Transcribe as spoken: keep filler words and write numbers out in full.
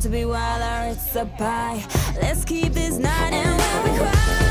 to be wilder, it's a pie. Let's keep this night and we'll be quiet.